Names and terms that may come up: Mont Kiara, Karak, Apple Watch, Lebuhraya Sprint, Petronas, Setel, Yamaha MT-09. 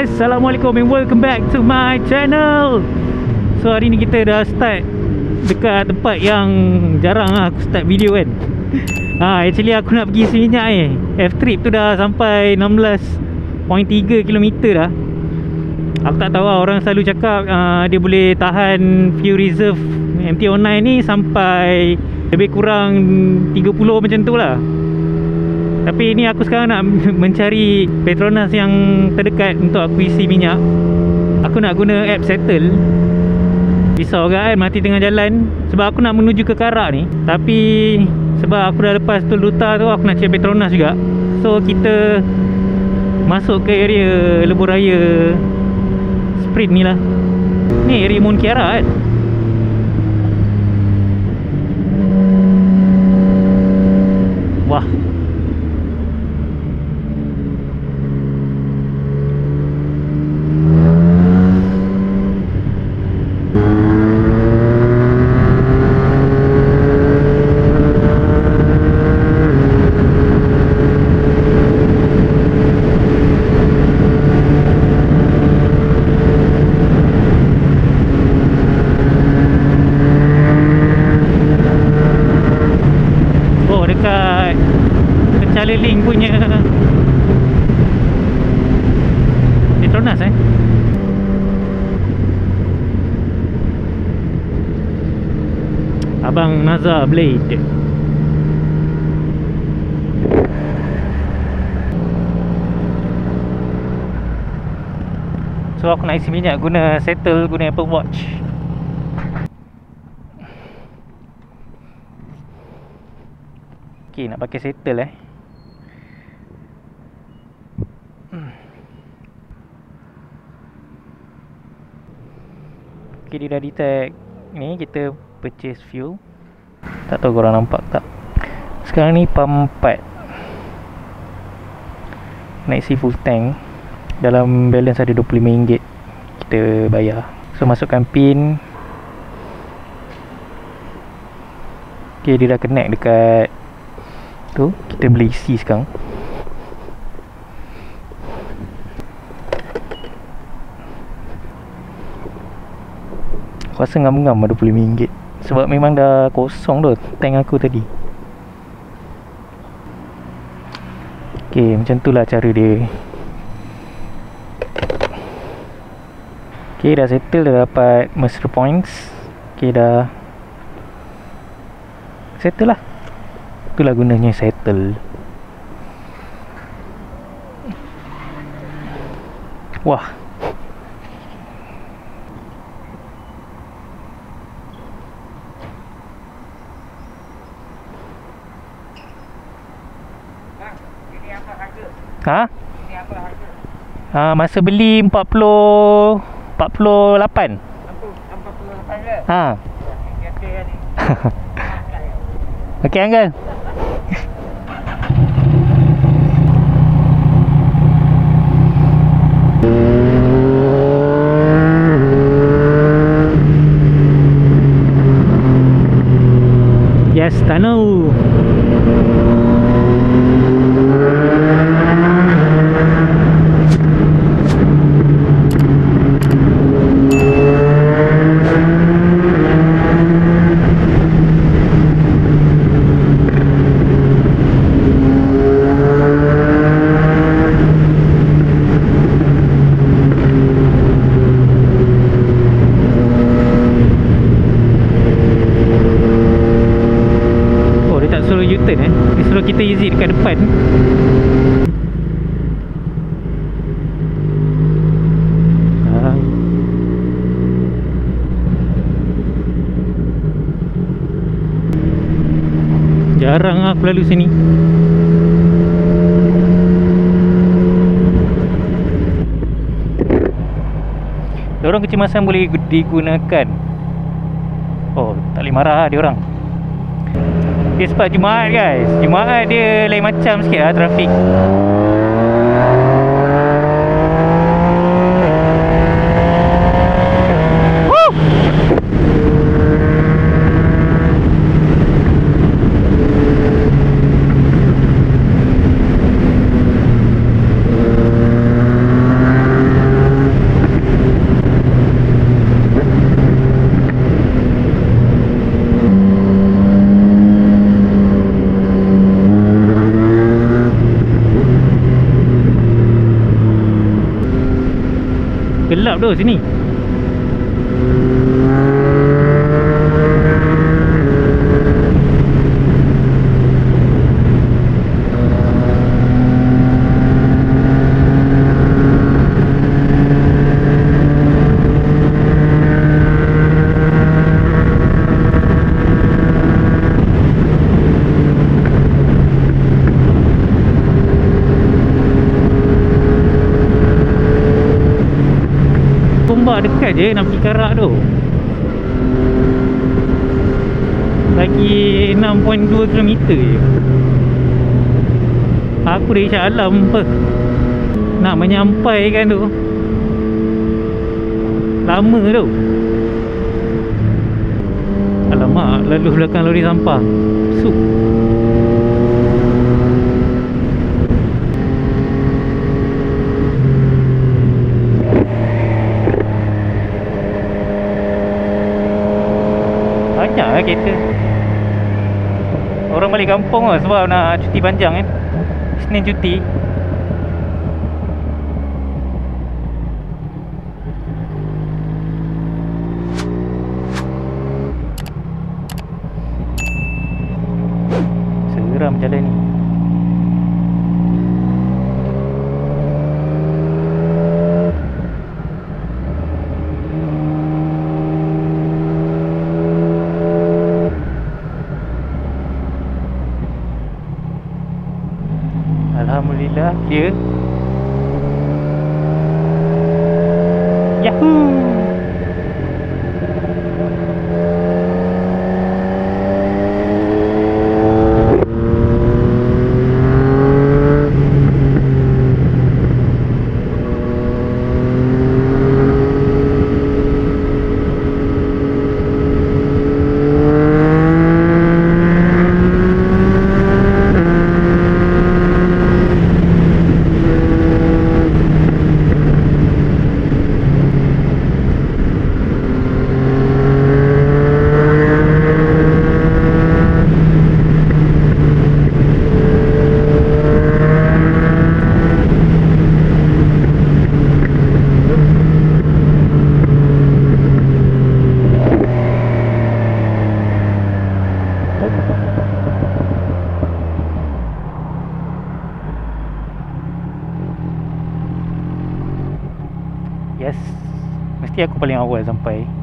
guys, Assalamualaikum and welcome back to my channel. So hari ni kita dah start dekat tempat yang jarang lah aku start video kan. Actually aku nak pergi isi minyak ni. F-trip tu dah sampai 16.3 km dah. Aku tak tahu lah, orang selalu cakap dia boleh tahan fuel reserve MT-09 ni sampai lebih kurang 30 macam tu lah. Tapi ni aku sekarang nak mencari Petronas yang terdekat untuk aku isi minyak. Aku nak guna app Setel. Risau kan mati tengah jalan. Sebab aku nak menuju ke Karak ni, tapi sebab aku dah lepas Tol Duta tu, aku nak cek Petronas juga. So kita masuk ke area Lebuhraya Sprint ni lah. Ni area Mont Kiara kan. Wah, Link punya Petronas Abang Nazar Blade. So aku nak isi minyak guna Setel, guna Apple Watch. Okay, nak pakai Setel Okay, dia dah detect. Ni kita purchase fuel. Tak tahu korang nampak tak. Sekarang ni pump 4. Nak isi full tank. Dalam balance ada RM25. Kita bayar. So masukkan pin. Okay, dia dah connect dekat tu. Kita boleh isi sekarang. Rasa ngam-ngam RM25. Sebab memang dah kosong tu tank aku tadi. Ok, macam tu lah cara dia. Ok, dah settle, dah dapat Master Points. Ok, dah settle lah. Itulah gunanya settle. Wah, masa beli 48. 48 ke? Okey uncle. Yes, tunnel. Kita easy dekat depan. Jarang aku lalu sini. Lorong kecemasan boleh digunakan. Oh, tak boleh marah lah dia orang. Dia sebab Jumaat guys. Jumaat dia lain macam sikit lah trafik. bro, sini. Dekat je nak pergi Karak tu. Lagi 6.2 km je. Aku dah isyak alam apa nak menyampaikan tu. Lama tu. Alamak, lalu belakang lori sampah. Sup. Kereta orang balik kampung lah sebab nak cuti panjang kan, Senin cuti. Seram jalan ni. Alhamdulillah clear. Yahoo. Yes, mesti aku paling awal sampai.